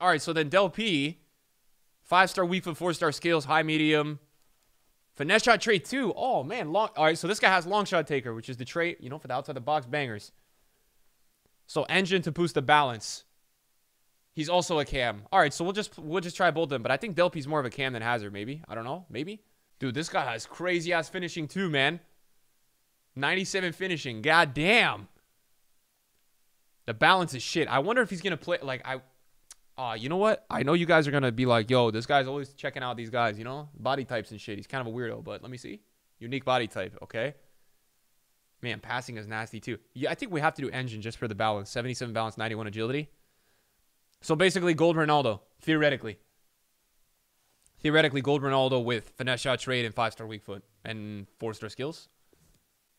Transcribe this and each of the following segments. All right, so then Del P, 5-star Weefa, 4-star skills, high, medium. Finesse shot trait 2. Oh, man. Long. All right, so this guy has long shot taker, which is the trait, you know, for the outside-the-box bangers. So engine to boost the balance. He's also a cam. All right, so we'll just try both of them, but I think Del P's more of a cam than Hazard, maybe. I don't know. Maybe. Dude, this guy has crazy-ass finishing, too, man. 97 finishing. God damn. The balance is shit. I wonder if he's going to play, like, you know what? I know you guys are going to be like, yo, this guy's always checking out these guys, you know? Body types and shit. He's kind of a weirdo, but let me see. Unique body type, okay? Man, passing is nasty too. Yeah, I think we have to do engine just for the balance. 77 balance, 91 agility. So basically, Gold Ronaldo, theoretically. Theoretically, Gold Ronaldo with finesse shot trade and 5-star weak foot and 4-star skills.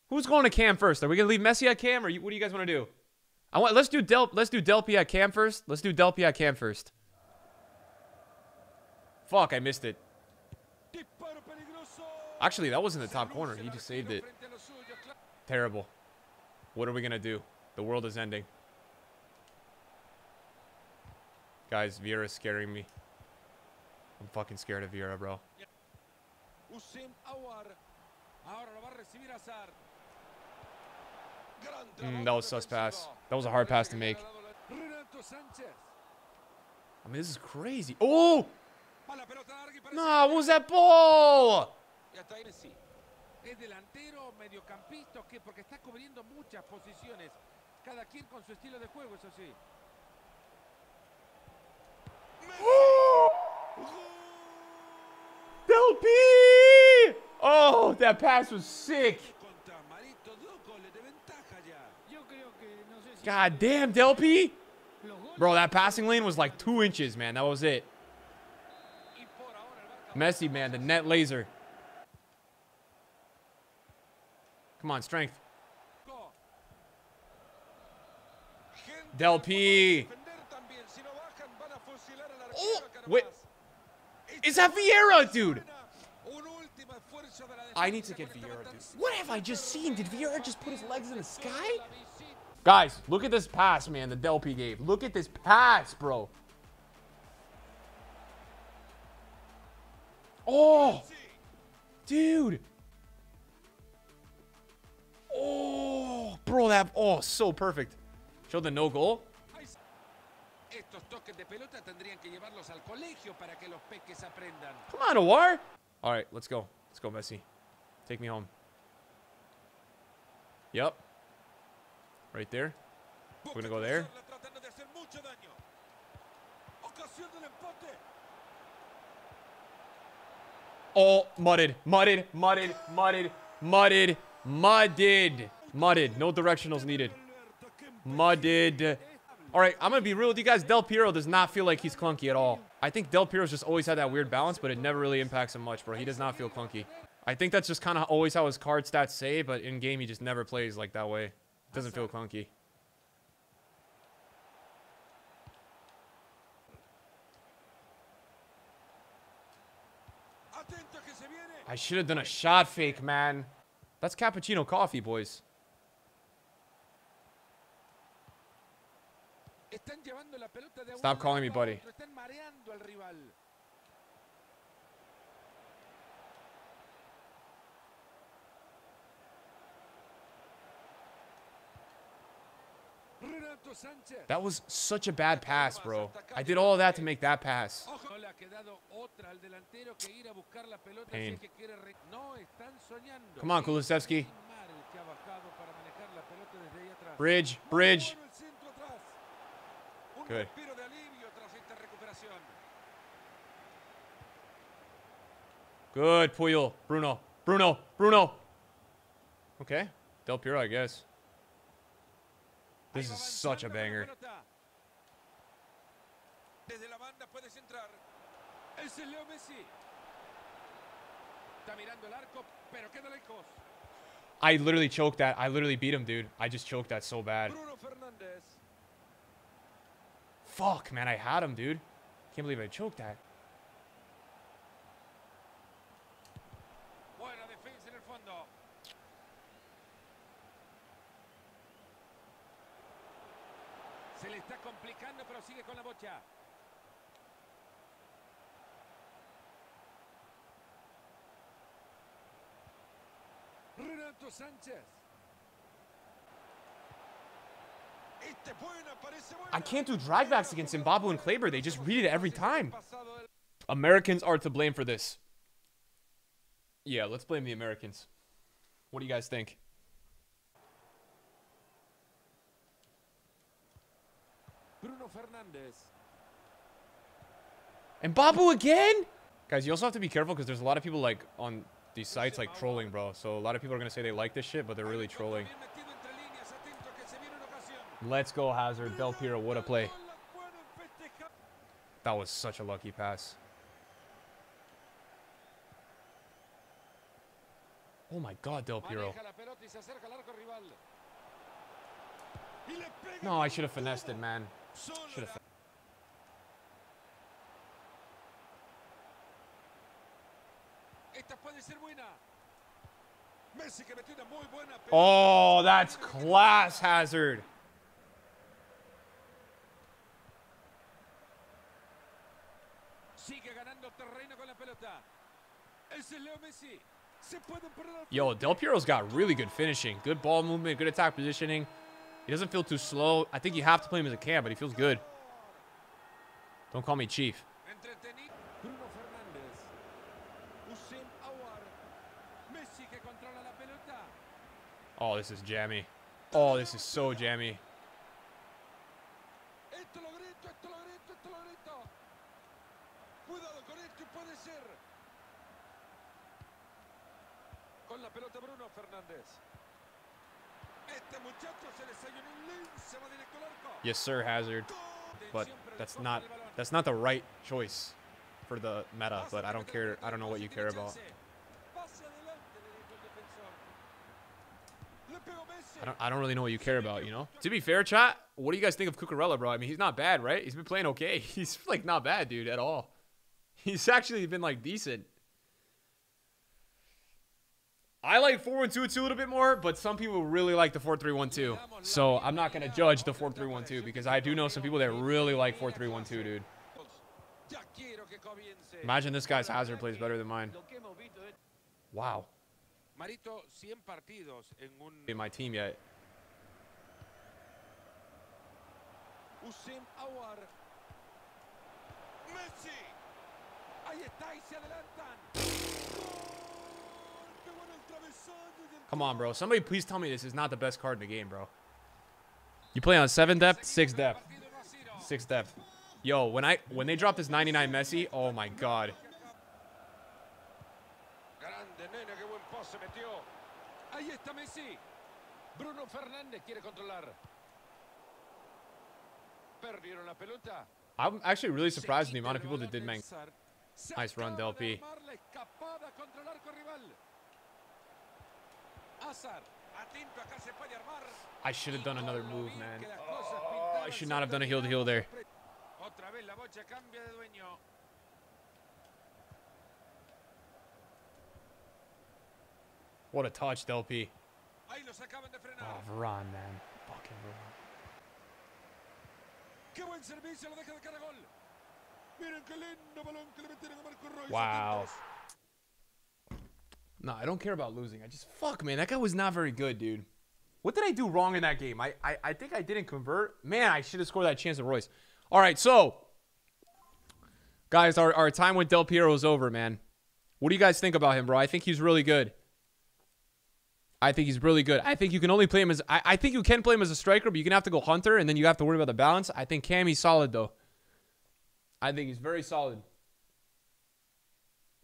Who's going to cam first? Are we going to leave Messi at cam, or what do you guys want to do? Let's do Del P at cam first. Let's do Del P at cam first. Fuck, I missed it. Actually, that wasn't the top corner. He just saved it. Terrible. What are we gonna do? The world is ending. Guys, Vieira's scaring me. I'm fucking scared of Vieira, bro. That was sus pass. That was a hard pass to make. I mean, this is crazy. Oh! Nah, what was that ball? Del P! Oh, that pass was sick. God damn, Del P! Bro, that passing lane was like 2 inches, man. That was it. Messi, man, the net laser. Come on, strength. Del P! Oh, wait. Is that Vieira, dude? I need to get Vieira, dude. What have I just seen? Did Vieira just put his legs in the sky? Guys, look at this pass, man, the Del P gave. Look at this pass, bro. Oh, dude. Oh, bro, that, oh, so perfect. Show the no goal. Come on, Owar. All right, let's go. Let's go, Messi. Take me home. Yep. Right there. We're going to go there. Oh, mudded. No directionals needed. Mudded. All right, I'm going to be real with you guys. Del Piero does not feel like he's clunky at all. I think Del Piero's just always had that weird balance, but it never really impacts him much, bro. He does not feel clunky. I think that's just kind of always how his card stats say, but in-game, he just never plays like that way. Doesn't feel clunky. I should have done a shot fake, man. That's cappuccino coffee, boys. Stop calling me buddy. That was such a bad pass, bro. I did all of that to make that pass. Pain. Come on, Kulusevski. Bridge. Good. Good, Puyol. Bruno. Okay. Del Piero, I guess. This is such a banger. I literally choked that. I literally beat him, dude. I just choked that so bad. Fuck, man. I had him, dude. Can't believe I choked that. Renato Sanchez. I can't do dragbacks against Mbabu and Kleber. They just read it every time. Americans are to blame for this. Yeah, let's blame the Americans. What do you guys think? Bruno Fernandes. Mbabu again? Guys, you also have to be careful because there's a lot of people like on these sites like trolling, bro. So a lot of people are going to say they like this shit, but they're really trolling. Let's go, Hazard. Del Piero, what a play. That was such a lucky pass. Oh my God, Del Piero. No, I should have finessed it, man. Should have. Oh, that's class, Hazard. Yo, Del Piero's got really good finishing. Good ball movement, good attack positioning. He doesn't feel too slow. I think you have to play him as a cam, but he feels good. Don't call me chief. Oh, this is jammy. Oh, this is so jammy. Yes, sir, Hazard. But that's not the right choice for the meta, but I don't care. I don't know what you care about. I don't really know what you care about, you know? To be fair, chat, what do you guys think of Cucurella, bro? I mean, he's not bad, right? He's been playing okay. He's, like, not bad, dude, at all. He's actually been, like, decent. I like 4-1-2-2 a little bit more, but some people really like the 4-3-1-2. So I'm not going to judge the 4-3-1-2 because I do know some people that really like 4-3-1-2, dude. Imagine this guy's Hazard plays better than mine. Wow. In my team yet. Come on, bro. Somebody please tell me this is not the best card in the game, bro. You play on 7 depth, 6 depth. 6 depth. Yo, when they drop this 99 Messi, oh my God. Bruno Fernandes quiere controlar. Perdieron la pelota. I'm actually really surprised at the amount of people that did make nice run, Del P. I should have done another move, man. Oh, I should not have done a heel to heel there. What a touch, Del P. Oh, Varane, man. Fucking Varane. Wow. No, I don't care about losing. I just, fuck, man. That guy was not very good, dude. What did I do wrong in that game? I think I didn't convert. Man, I should have scored that chance to Royce. All right, so, guys, our time with Del Piero is over, man. What do you guys think about him, bro? I think he's really good. I think he's really good. I think you can only play him as... I think you can play him as a striker, but you're going to have to go Hunter, and then you have to worry about the balance. I think Cammy's solid, though. I think he's very solid.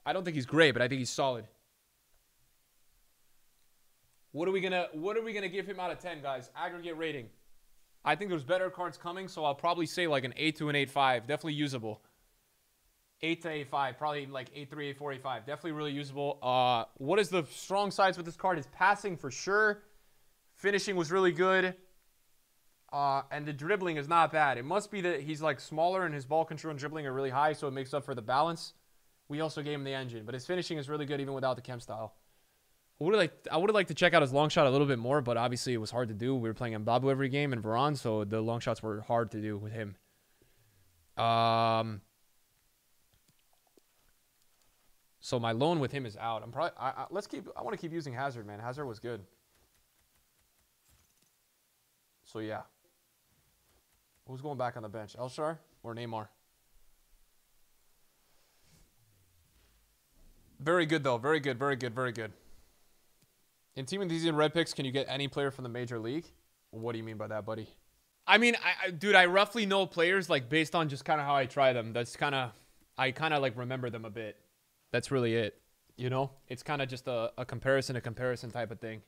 I don't think he's great, but I think he's solid. What are we gonna give him out of 10, guys? Aggregate rating. I think there's better cards coming, so I'll probably say like an 8 to an 8.5. Definitely usable. 8 to 8.5, probably like 8.3, 8.4, 8.5. Definitely really usable. What is the strong sides with this card? Is passing for sure. Finishing was really good. And the dribbling is not bad. It must be that he's like smaller and his ball control and dribbling are really high, so it makes up for the balance. We also gave him the engine, but his finishing is really good even without the chem style. I would have liked to check out his long shot a little bit more, but obviously it was hard to do. We were playing Mbabu every game and Varane, so the long shots were hard to do with him. So my loan with him is out. I'm probably I want to keep using Hazard, man. Hazard was good. So yeah. Who's going back on the bench? Elshar or Neymar? Very good though. Very good. Very good. Very good. In Team Enthusiasm Red Picks, can you get any player from the major league? What do you mean by that, buddy? I mean, dude, I roughly know players like based on just kind of how I try them. That's kind of, I kind of like remember them a bit. That's really it. You know, it's kind of just a comparison type of thing.